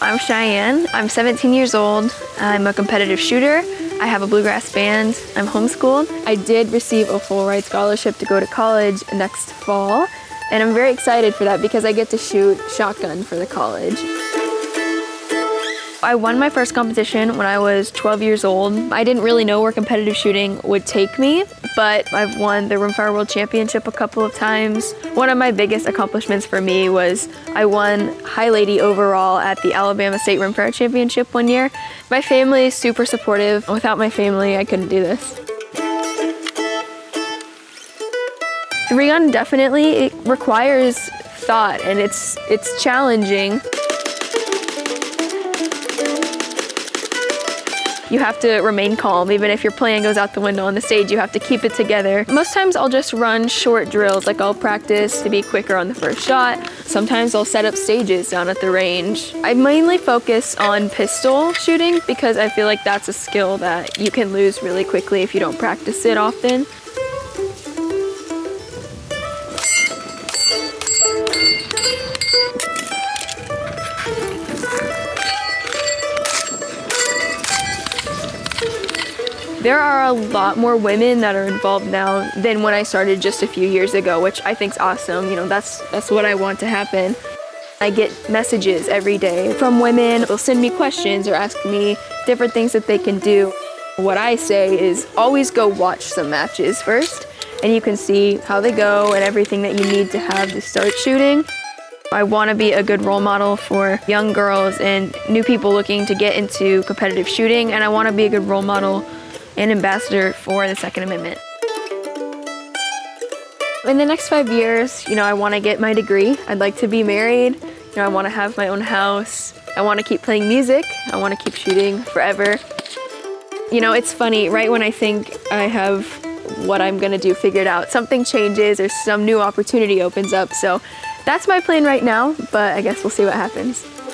I'm Cheyenne, I'm 17 years old, I'm a competitive shooter, I have a bluegrass band, I'm homeschooled. I did receive a full ride scholarship to go to college next fall, and I'm very excited for that because I get to shoot shotgun for the college. I won my first competition when I was 12 years old. I didn't really know where competitive shooting would take me, but I've won the Rimfire World Championship a couple of times. One of my biggest accomplishments for me was I won High Lady overall at the Alabama State Rimfire Championship one year. My family is super supportive. Without my family, I couldn't do this. 3-on definitely, it requires thought and it's challenging. You have to remain calm. Even if your plan goes out the window on the stage, you have to keep it together. Most times I'll just run short drills, like I'll practice to be quicker on the first shot. Sometimes I'll set up stages down at the range. I mainly focus on pistol shooting because I feel like that's a skill that you can lose really quickly if you don't practice it often. There are a lot more women that are involved now than when I started just a few years ago, which I think is awesome. You know, that's what I want to happen. I get messages every day from women. They'll send me questions or ask me different things that they can do. What I say is always go watch some matches first, and you can see how they go and everything that you need to have to start shooting. I want to be a good role model for young girls and new people looking to get into competitive shooting, and I want to be a good role model and ambassador for the Second Amendment. In the next 5 years, you know, I want to get my degree. I'd like to be married. You know, I want to have my own house. I want to keep playing music. I want to keep shooting forever. You know, it's funny, right when I think I have what I'm gonna do figured out, something changes or some new opportunity opens up. So that's my plan right now, but I guess we'll see what happens.